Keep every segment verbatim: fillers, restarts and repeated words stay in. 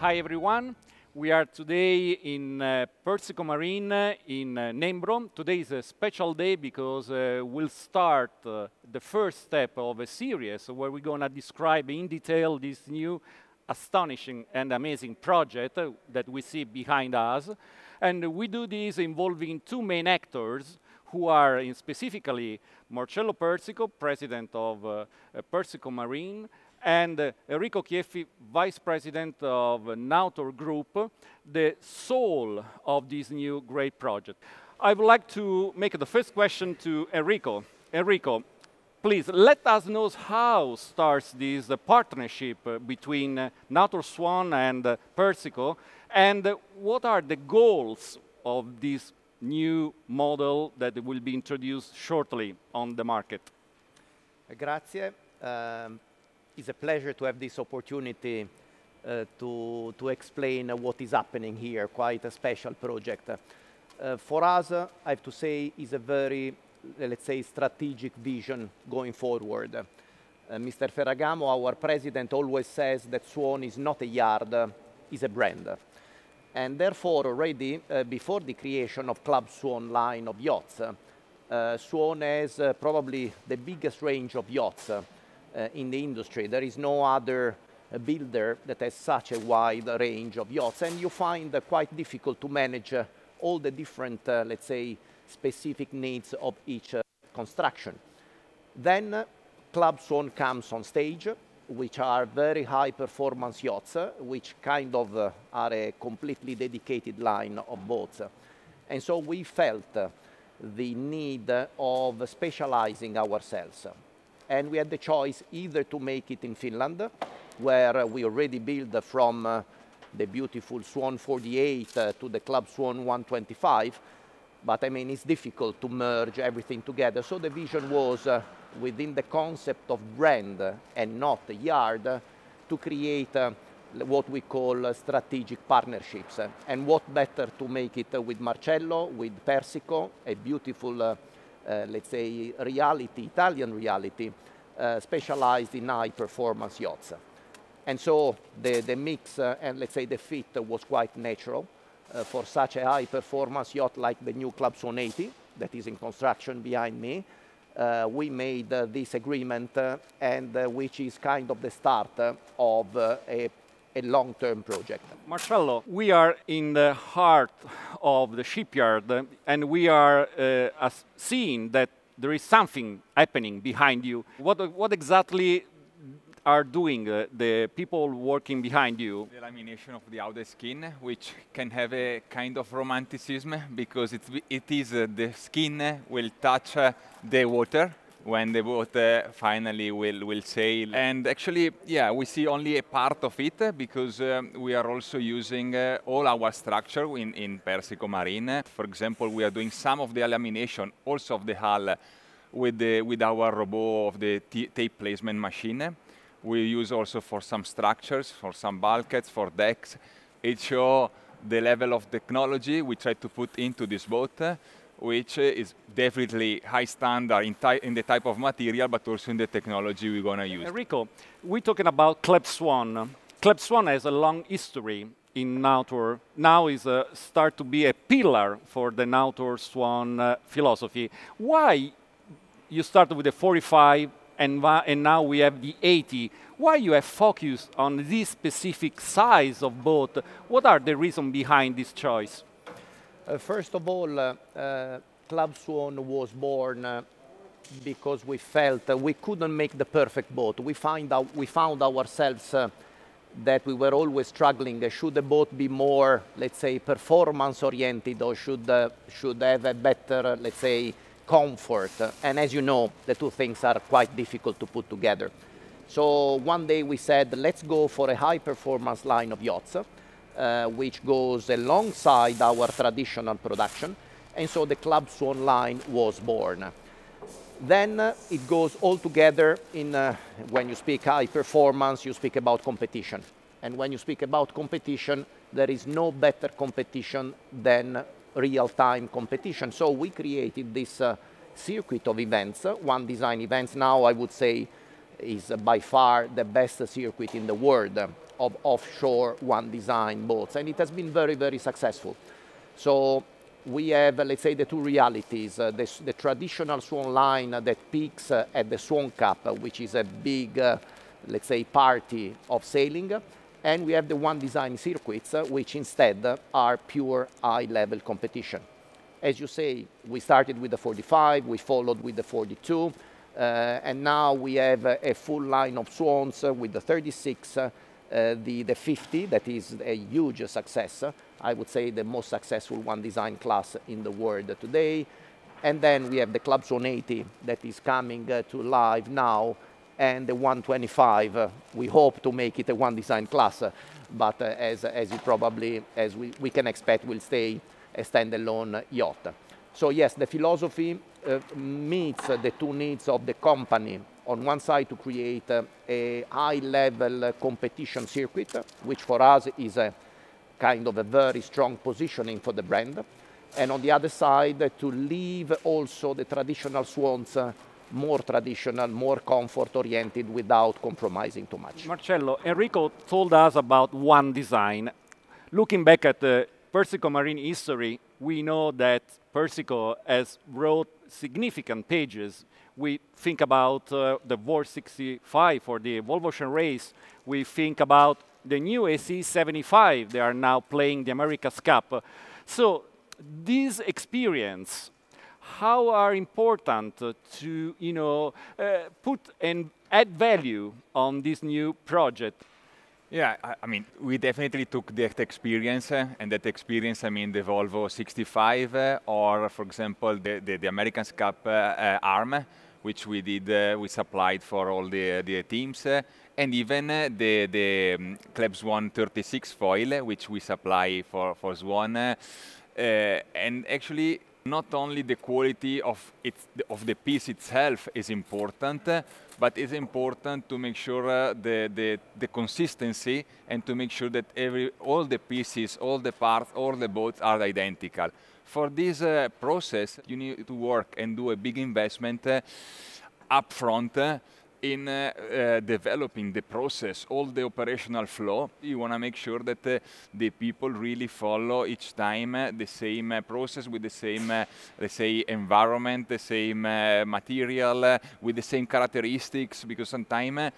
Hi everyone, we are today in uh, Persico Marine in uh, Nembro. Today is a special day because uh, we'll start uh, the first step of a series where we're going to describe in detail this new astonishing and amazing project uh, that we see behind us. And we do this involving two main actors who are in specifically Marcello Persico, president of uh, Persico Marine, and uh, Enrico Chieffi, Vice President of uh, Nautor Group, the soul of this new great project. I would like to make the first question to Enrico. Enrico, please let us know how starts this uh, partnership uh, between uh, Nautor Swan and uh, Persico, and uh, what are the goals of this new model that will be introduced shortly on the market? Grazie. Um, It's a pleasure to have this opportunity uh, to, to explain uh, what is happening here, quite a special project. Uh, for us, uh, I have to say, is a very, uh, let's say, strategic vision going forward. Uh, Mister Ferragamo, our president, always says that Swan is not a yard, uh, is a brand. And therefore, already, uh, before the creation of Club Swan line of yachts, uh, uh, Swan has uh, probably the biggest range of yachts. Uh, Uh, in the industry. There is no other uh, builder that has such a wide range of yachts, and you find uh, quite difficult to manage uh, all the different, uh, let's say, specific needs of each uh, construction. Then uh, Club Swan comes on stage, which are very high performance yachts, uh, which kind of uh, are a completely dedicated line of boats. And so we felt uh, the need uh, of specializing ourselves. And we had the choice either to make it in Finland, where uh, we already build uh, from uh, the beautiful Swan forty-eight uh, to the Club Swan one twenty-five, but I mean, it's difficult to merge everything together. So the vision was, uh, within the concept of brand uh, and not the yard, uh, to create uh, what we call uh, strategic partnerships. Uh, and what better to make it uh, with Marcello, with Persico, a beautiful uh, Uh, let's say, reality, Italian reality, uh, specialized in high-performance yachts. And so the, the mix uh, and, let's say, the fit uh, was quite natural uh, for such a high-performance yacht like the new ClubSwan eighty that is in construction behind me. Uh, we made uh, this agreement, uh, and uh, which is kind of the start uh, of uh, a a long-term project. Marcello, we are in the heart of the shipyard, and we are uh, seeing that there is something happening behind you. What, what exactly are doing uh, the people working behind you? The lamination of the outer skin, which can have a kind of romanticism, because it, it is uh, the skin will touch uh, the water when the boat uh, finally will, will sail. And actually, yeah, we see only a part of it, because um, we are also using uh, all our structure in, in Persico Marine. For example, we are doing some of the lamination, also of the hull, with, the, with our robot of the tape placement machine. We use also for some structures, for some bulkheads, for decks. It shows the level of technology we try to put into this boat, which is definitely high standard in, in the type of material, but also in the technology we're going to use. Enrico, we're talking about Club Swan. Club Swan has a long history in Nautor. Now is a start to be a pillar for the Nautor Swan uh, philosophy. Why you started with the forty-five and, and now we have the eighty? Why you have focused on this specific size of boat? What are the reasons behind this choice? Uh, first of all, uh, uh, Club Swan was born uh, because we felt uh, we couldn't make the perfect boat. We, find out, we found ourselves uh, that we were always struggling. Uh, should the boat be more, let's say, performance-oriented, or should, uh, should have a better, uh, let's say, comfort? Uh, and as you know, the two things are quite difficult to put together. So one day we said, let's go for a high-performance line of yachts, Uh, which goes alongside our traditional production, and so the Club Swan line was born. Then uh, it goes all together in, uh, when you speak high performance, you speak about competition. And when you speak about competition, there is no better competition than real-time competition. So we created this uh, circuit of events, uh, One Design Events now I would say is uh, by far the best circuit in the world. of offshore one design boats, and it has been very, very successful. So we have, let's say, the two realities, uh, the, the traditional Swan line that peaks uh, at the Swan Cup, uh, which is a big, uh, let's say, party of sailing, and we have the one design circuits, uh, which instead uh, are pure high-level competition. As you say, we started with the forty-five, we followed with the forty-two, uh, and now we have uh, a full line of Swans uh, with the thirty-six, uh, Uh, the, the fifty, that is a huge success. I would say the most successful one design class in the world today. And then we have the ClubSwan eighty that is coming uh, to live now, and the one twenty-five. Uh, we hope to make it a one design class, uh, but uh, as, as you probably, as we, we can expect, will stay a standalone yacht. So yes, the philosophy uh, meets uh, the two needs of the company. On one side, to create uh, a high-level uh, competition circuit, uh, which for us is a kind of a very strong positioning for the brand. And on the other side, uh, to leave also the traditional Swans uh, more traditional, more comfort-oriented without compromising too much. Marcello, Enrico told us about one design. Looking back at the Persico Marine history, we know that Persico has wrote significant pages. We think about uh, the V O R sixty-five for the Volvo Ocean race. We think about the new A C seventy-five. They are now playing the America's Cup. So this experience, how are important to, you know, uh, put and add value on this new project? Yeah, I, I mean, we definitely took that experience, uh, and that experience, I mean, the Volvo sixty-five, uh, or, for example, the, the, the America's Cup uh, uh, arm, which we did, uh, we supplied for all the, the teams, uh, and even uh, the, the um, Klebs one thirty-six foil, uh, which we supply for, for Swan, uh, uh, and actually, not only the quality of, it, of the piece itself is important, uh, but it's important to make sure uh, the, the, the consistency, and to make sure that every, all the pieces, all the parts, all the boats are identical. For this uh, process, you need to work and do a big investment uh, upfront uh, in uh, uh, developing the process, all the operational flow. You want to make sure that uh, the people really follow each time uh, the same uh, process with the same, uh, let's say, environment, the same uh, material, uh, with the same characteristics, because sometimes uh,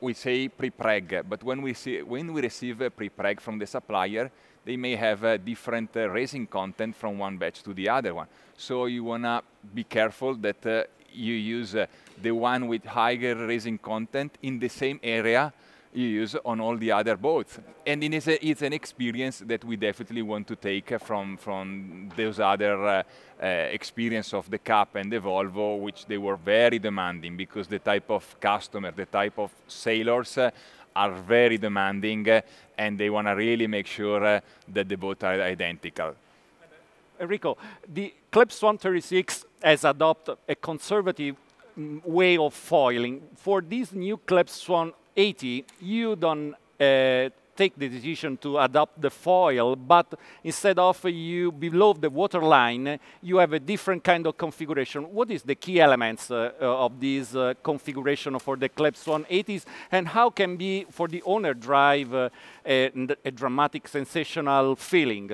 we say pre-preg, but when we, see, when we receive a pre-preg from the supplier, they may have uh, different uh, racing content from one batch to the other one. So you want to be careful that uh, you use uh, the one with higher racing content in the same area you use on all the other boats. And it is a, it's an experience that we definitely want to take uh, from, from those other uh, uh, experience of the Cup and the Volvo, which they were very demanding, because the type of customer, the type of sailors uh, are very demanding, uh, and they want to really make sure uh, that the boats are identical. Enrico, the Klebs one thirty-six has adopted a conservative way of foiling. For this new Klebs Swan eighty, you don't uh, take the decision to adopt the foil, but instead of you below the waterline, you have a different kind of configuration. What is the key elements uh, of this uh, configuration for the Klebs Swan eighties, and how can be for the owner drive uh, a, a dramatic, sensational feeling?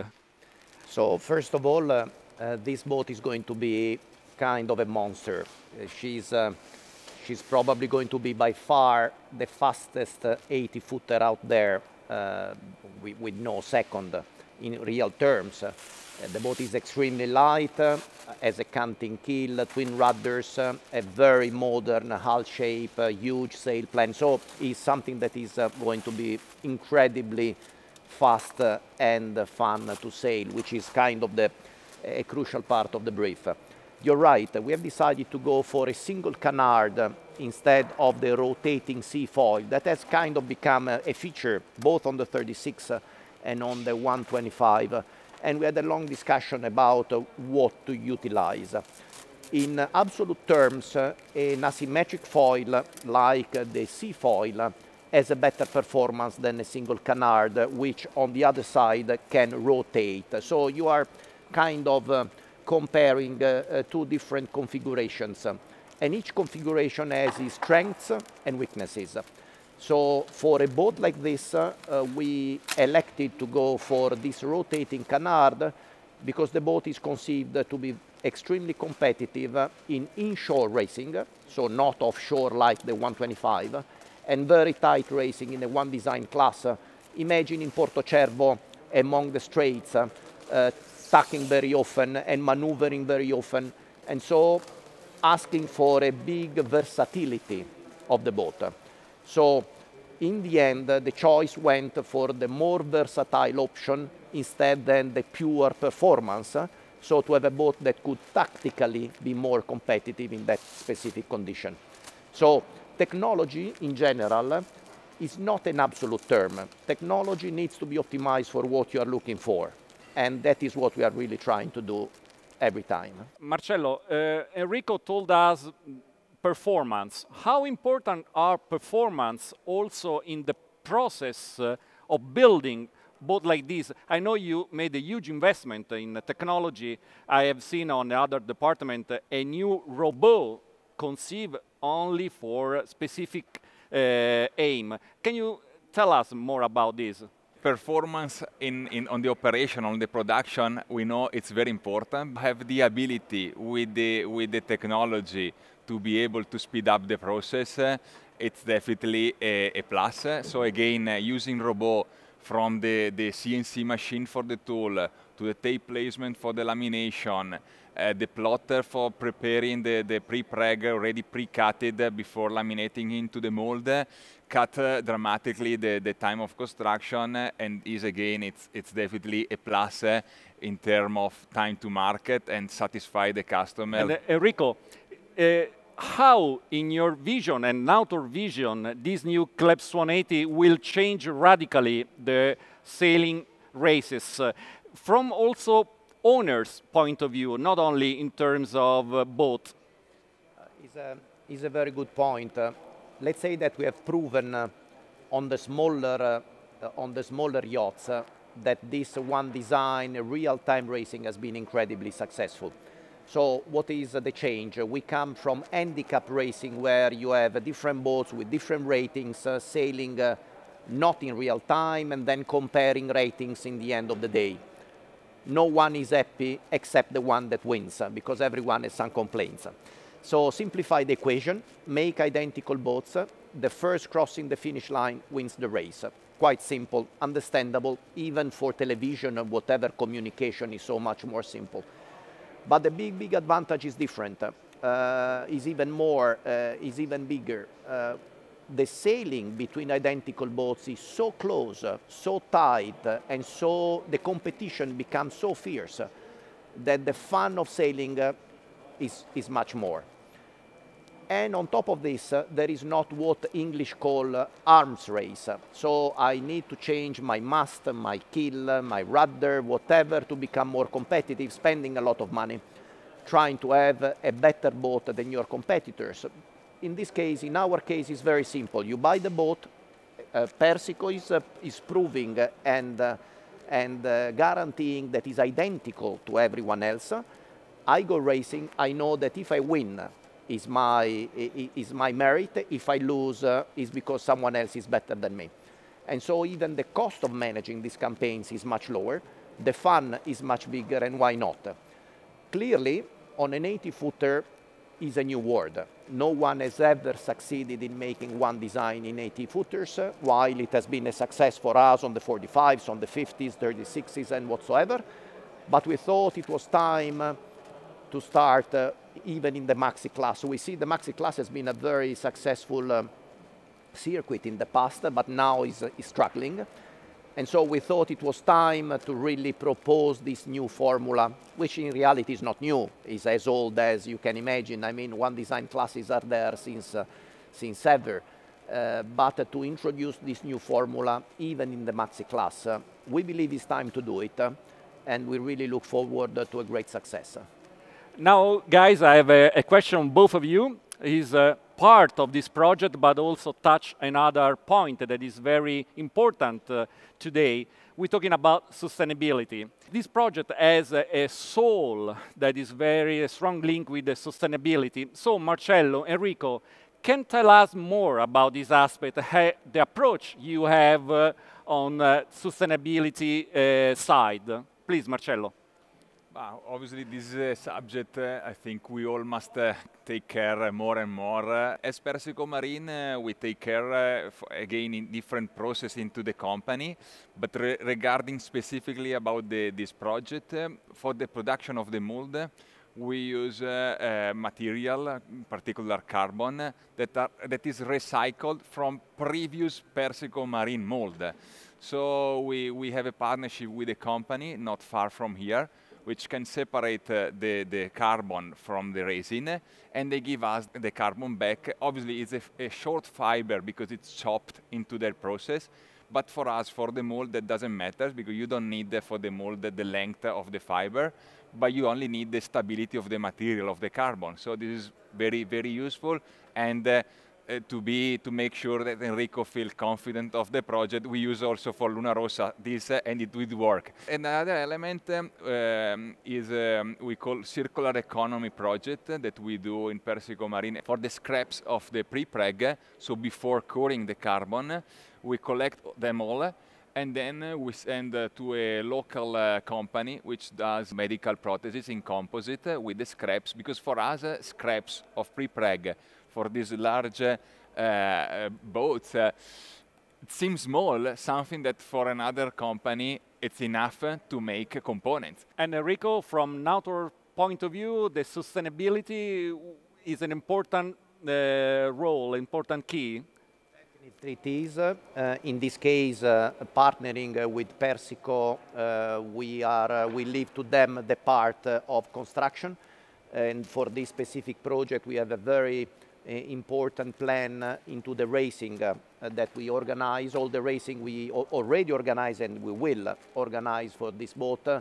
So first of all, uh, uh, this boat is going to be kind of a monster. Uh, she's, uh, she's probably going to be by far the fastest uh, eighty-footer out there, uh, with, with no second in real terms. Uh, the boat is extremely light, uh, has a canting keel, uh, twin rudders, uh, a very modern hull shape, uh, huge sail plan. So it's something that is uh, going to be incredibly fast uh, and uh, fun to sail, which is kind of the a crucial part of the brief. You're right, we have decided to go for a single canard uh, instead of the rotating seafoil that has kind of become uh, a feature both on the thirty-six uh, and on the one twenty-five, uh, and we had a long discussion about uh, what to utilize. In uh, absolute terms, uh, an asymmetric foil uh, like uh, the seafoil uh, has a better performance than a single canard, which on the other side can rotate. So you are kind of uh, comparing uh, uh, two different configurations. And each configuration has its strengths and weaknesses. So for a boat like this, uh, uh, we elected to go for this rotating canard because the boat is conceived to be extremely competitive in inshore racing, so not offshore like the one twenty-five, and very tight racing in the one design class. Imagine in Porto Cervo, among the straits, uh, uh, tacking very often and maneuvering very often, and so asking for a big versatility of the boat. So in the end, uh, the choice went for the more versatile option instead than the pure performance, uh, so to have a boat that could tactically be more competitive in that specific condition. So technology in general uh, is not an absolute term. Technology needs to be optimized for what you are looking for, and that is what we are really trying to do every time. Marcello, uh, Enrico told us performance. How important are performance also in the process uh, of building boats like this? I know you made a huge investment in technology. I have seen on the other department uh, a new robot conceived only for specific uh, aim. Can you tell us more about this? Performance in, in, on the operation, on the production, we know it's very important. Have the ability with the, with the technology to be able to speed up the process, uh, it's definitely a, a plus. So again, uh, using robot from the, the C N C machine for the tool, uh, to the tape placement for the lamination, uh, the plotter for preparing the, the pre-preg already pre-cutted uh, before laminating into the mold, uh, cut uh, dramatically the, the time of construction, uh, and is again, it's, it's definitely a plus uh, in terms of time to market and satisfy the customer. And, uh, Enrico, Uh, how, in your vision and Nautor vision, this new Klebs Swan eighty will change radically the sailing races uh, from also owners' point of view, not only in terms of uh, boat? Uh, it's, a, it's a very good point. Uh, let's say that we have proven uh, on the smaller uh, on the smaller yachts uh, that this one design real-time racing has been incredibly successful. So what is uh, the change? Uh, we come from handicap racing, where you have uh, different boats with different ratings, uh, sailing uh, not in real time, and then comparing ratings in the end of the day. No one is happy except the one that wins, uh, because everyone has some complaints. So simplify the equation, make identical boats. Uh, the first crossing the finish line wins the race. Uh, quite simple, understandable, even for television or whatever communication is so much more simple. But the big, big advantage is different, uh, is even more, uh, is even bigger. Uh, the sailing between identical boats is so close, uh, so tight, uh, and so the competition becomes so fierce uh, that the fun of sailing uh, is, is much more. And on top of this, uh, there is not what English call uh, arms race. So I need to change my mast, my keel, my rudder, whatever, to become more competitive, spending a lot of money, trying to have a better boat than your competitors. In this case, in our case, it's very simple. You buy the boat, uh, Persico is, uh, is proving and, uh, and uh, guaranteeing that it's identical to everyone else. I go racing, I know that if I win, Is my, is my merit. If I lose, uh, is because someone else is better than me. And so even the cost of managing these campaigns is much lower. The fun is much bigger, and why not? Clearly, on an eighty footer is a new world. No one has ever succeeded in making one design in eighty footers, uh, while it has been a success for us on the forty-fives, on the fifties, thirty-sixes, and whatsoever. But we thought it was time uh, to start uh, even in the maxi class. So we see the maxi class has been a very successful um, circuit in the past, but now is, uh, is struggling. And so we thought it was time to really propose this new formula, which in reality is not new. It's as old as you can imagine. I mean, one design classes are there since, uh, since ever. Uh, but uh, to introduce this new formula, even in the maxi class, uh, we believe it's time to do it. Uh, and we really look forward uh, to a great success. Now, guys, I have a, a question on both of you. He's uh, part of this project, but also touch another point that is very important uh, today. We're talking about sustainability. This project has a, a soul that is very a strong link with the sustainability. So, Marcello, Enrico, can tell us more about this aspect, the approach you have uh, on uh, sustainability uh, side? Please, Marcello. Wow, obviously, this is a subject uh, I think we all must uh, take care uh, more and more. Uh, as Persico Marine, uh, we take care, uh, f again, in different process into the company. But re regarding specifically about the, this project, uh, for the production of the mold, uh, we use uh, uh, material, uh, in particular carbon, uh, that, are, that is recycled from previous Persico Marine mold. So we, we have a partnership with a company not far from here, which can separate uh, the, the carbon from the resin, and they give us the carbon back. Obviously, it's a, a short fiber because it's chopped into their process, but for us, for the mold, that doesn't matter, because you don't need uh, for the mold the length of the fiber, but you only need the stability of the material, of the carbon. So this is very, very useful, and uh, Uh, to be to make sure that Enrico feels confident of the project, we use also for Luna Rossa this, uh, and it will work. Another element um, um, is um, we call circular economy project uh, that we do in Persico Marine for the scraps of the pre-preg. Uh, so before coring the carbon, uh, we collect them all. Uh, And then uh, we send uh, to a local uh, company which does medical prostheses in composite uh, with the scraps, because for us, uh, scraps of pre-preg for these large uh, uh, boats, uh, it seems small, something that for another company, it's enough uh, to make uh, components. And Enrico, from Nautor point of view, the sustainability is an important uh, role, important key. It is. Uh, in this case, uh, partnering uh, with Persico, uh, we, are, uh, we leave to them the part uh, of construction. And for this specific project, we have a very uh, important plan uh, into the racing uh, that we organize. All the racing we already organize and we will organize for this boat. Uh,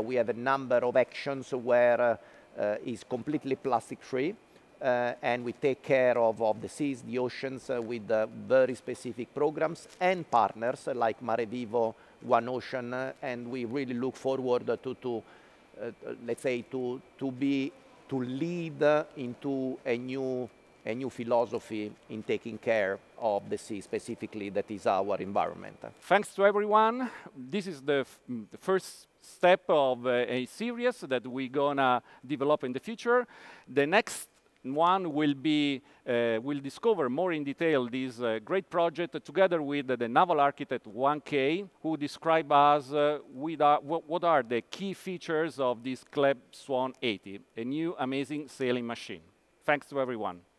we have a number of actions where uh, uh, it's completely plastic free. Uh, and we take care of, of the seas, the oceans, uh, with uh, very specific programs and partners uh, like Mare Vivo One Ocean. Uh, and we really look forward uh, to, to uh, let's say, to, to, be, to lead uh, into a new, a new philosophy in taking care of the sea, specifically, that is our environment. Thanks to everyone. This is the, f the first step of uh, a series that we're going to develop in the future. The next one will be, uh, will discover more in detail this uh, great project uh, together with uh, the naval architect Juan K, who described us uh, with our, what are the key features of this Klebs Swan eighty, a new amazing sailing machine. Thanks to everyone.